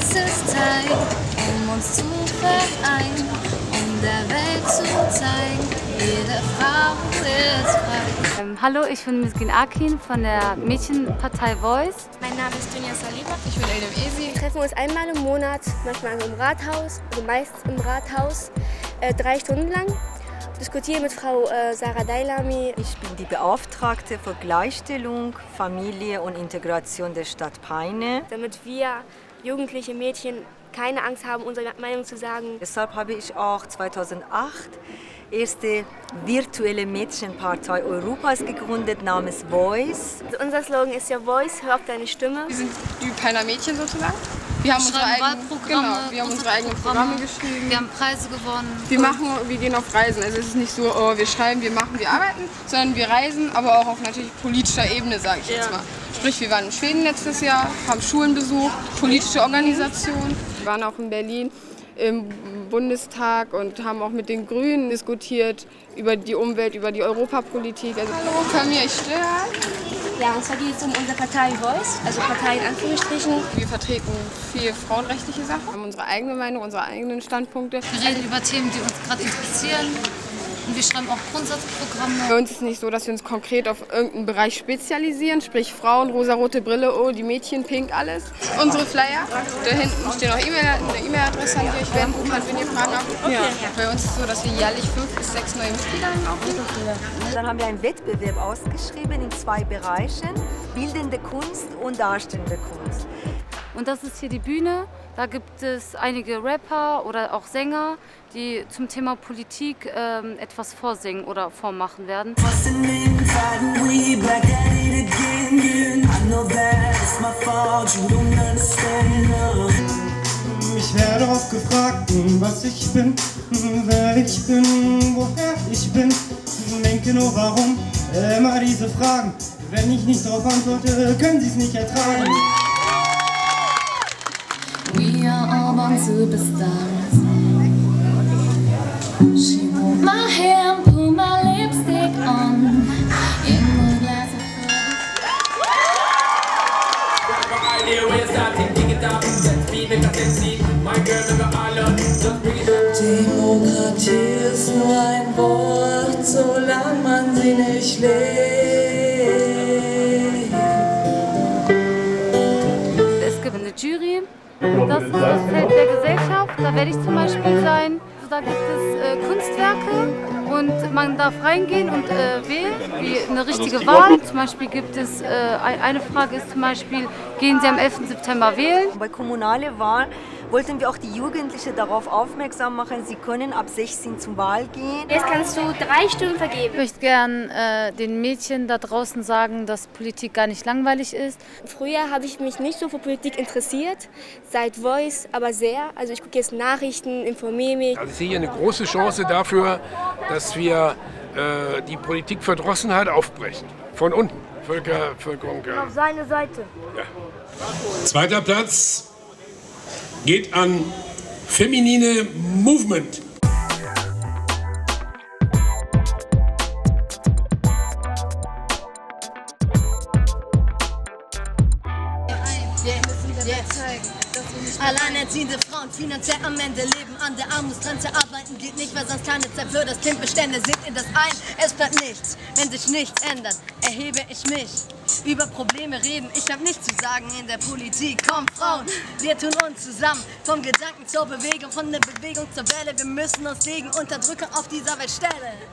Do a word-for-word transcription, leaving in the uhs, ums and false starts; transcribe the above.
Es ist Zeit, um uns zu vereinen, um der Welt zu zeigen, jede Frau ist frei. Ähm, hallo, ich bin Miskin Akin von der Mädchenpartei Voice. Mein Name ist Dunja Saliba, ich bin Adem Esi. Wir treffen uns einmal im Monat, manchmal im Rathaus, also meist im Rathaus, äh, drei Stunden lang. Diskutiere mit Frau äh, Sarah Deilami. Ich bin die Beauftragte für Gleichstellung, Familie und Integration der Stadt Peine. Damit wir jugendliche Mädchen keine Angst haben, unsere Meinung zu sagen. Deshalb habe ich auch zweitausendacht erste virtuelle Mädchenpartei Europas gegründet, namens Voice. Also unser Slogan ist ja Voice, hör auf deine Stimme. Wir sind die Peiner Mädchen sozusagen. Wir haben, unsere eigenen, genau, wir haben unsere eigenen Programme geschrieben. Wir haben Preise gewonnen. Wir, machen, wir gehen auf Reisen. Also es ist nicht so, oh, wir schreiben, wir machen, wir arbeiten, sondern wir reisen, aber auch auf natürlich politischer Ebene, sage ich ja. jetzt mal. Sprich, wir waren in Schweden letztes Jahr, haben Schulen besucht, politische Organisationen. Wir waren auch in Berlin im Bundestag und haben auch mit den Grünen diskutiert über die Umwelt, über die Europapolitik. Also hallo, können wir euch stören? Ja, und zwar geht es um unsere Partei Voice, also Partei in Anführungsstrichen. Wir vertreten viel frauenrechtliche Sachen. Wir haben unsere eigene Meinung, unsere eigenen Standpunkte. Wir reden über Themen, die uns gerade interessieren. Und wir schreiben auch Grundsatzprogramme. Für uns ist es nicht so, dass wir uns konkret auf irgendeinen Bereich spezialisieren, sprich Frauen, rosarote Brille, oh, die Mädchen, pink, alles. Unsere Flyer, da hinten stehen auch E-Mail, eine E-Mail-Adresse, an die ich werden kann, wenn ihr Fragen habt. Okay. Ja. Bei uns ist es so, dass wir jährlich fünf bis sechs neue Mitglieder haben. Dann haben wir einen Wettbewerb ausgeschrieben in zwei Bereichen, bildende Kunst und darstellende Kunst. Und das ist hier die Bühne, da gibt es einige Rapper oder auch Sänger, die zum Thema Politik ähm, etwas vorsingen oder vormachen werden. Ich werde oft gefragt, was ich bin, wer ich bin, woher ich bin. Ich denke nur, warum immer diese Fragen. Wenn ich nicht darauf antworte, können sie es nicht ertragen. We are all born superstars. She moved my hair and put my lipstick on. In the glass of water. My idea is that they dig it up, let me make a sense. My girl never alone, just bring it up. Demokratie ist nur ein Wort, solange man sie nicht lebt. Es gibt eine Jury. Das ist das Feld der Gesellschaft, da werde ich zum Beispiel sein. Da gibt es äh, Kunstwerke und man darf reingehen und äh, wählen, wie eine richtige Wahl. Zum Beispiel gibt es, äh, eine Frage ist zum Beispiel, gehen Sie am elften September wählen? Bei kommunalen Wahlen wollten wir auch die Jugendlichen darauf aufmerksam machen, sie können ab sechzehn zum Wahl gehen. Jetzt kannst du drei Stimmen vergeben. Ich möchte gern äh, den Mädchen da draußen sagen, dass Politik gar nicht langweilig ist. Früher habe ich mich nicht so für Politik interessiert, seit Voice aber sehr. Also ich gucke jetzt Nachrichten, informiere mich. Also ich sehe hier eine große Chance dafür, dass wir äh, die Politikverdrossenheit aufbrechen. Von unten. Völker, Völkerung. Äh, Auf seine Seite. Ja. Zweiter Platz geht an feminine Movement. Wir müssen überzeugen, dass wir nicht alleinerziehende Frauen finanziell am Ende leben, an der Armutsgrenze arbeiten geht nicht, weil sonst keine Zeit für das Kind Bestände sind in das ein, es bleibt nichts, wenn sich nichts ändert, erhebe ich mich. Über Probleme reden, ich hab nichts zu sagen in der Politik. Komm Frauen, wir tun uns zusammen. Vom Gedanken zur Bewegung, von der Bewegung zur Welle. Wir müssen uns gegen Unterdrücker auf dieser Welt stellen.